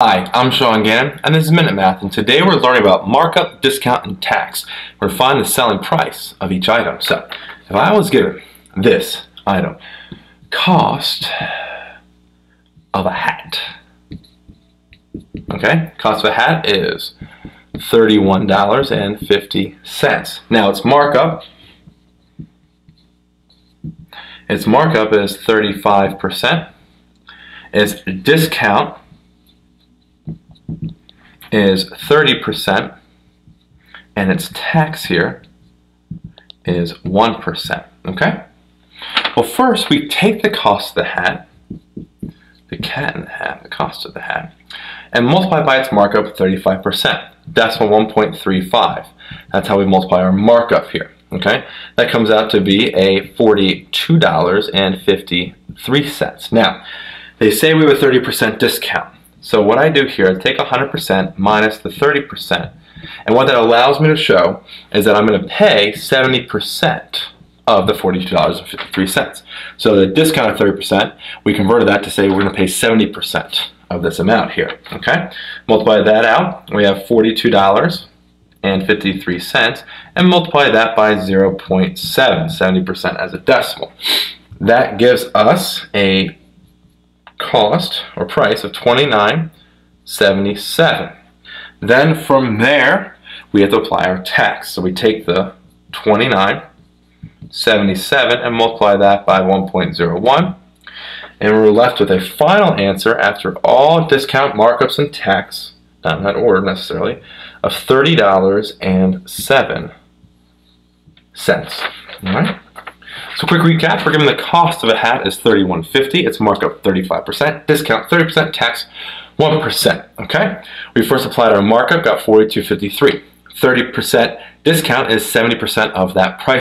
Hi, I'm Sean Gannon, and this is Minute Math, and today we're learning about markup, discount, and tax. We're finding the selling price of each item. So, if I was given this item, cost of a hat, okay? Cost of a hat is $31.50. Now, its markup is 35%. Its discount is 30%, and its tax here is 1%, okay? Well, first we take the cost of the hat, the cat in the hat, the cost of the hat, and multiply by its markup of 35%. Decimal 1.35. That's how we multiply our markup here, okay? That comes out to be a $42.53. Now, they say we have a 30% discount. So what I do here is take 100% minus the 30%, and what that allows me to show is that I'm going to pay 70% of the $42.53. So the discount of 30%, we converted that to say we're going to pay 70% of this amount here, okay? Multiply that out, we have $42.53, and multiply that by 0.7, 70% as a decimal. That gives us a cost or price of $29.77. Then from there we have to apply our tax. So we take the $29.77 and multiply that by 1.01, and we're left with a final answer after all discount, markups, and tax, not in that order necessarily, of $30.07. All right. So quick recap, we're given the cost of a hat is $31.50, its markup 35%, discount 30%, tax 1%, okay? We first applied our markup, got $42.53. 30% discount is 70% of that price.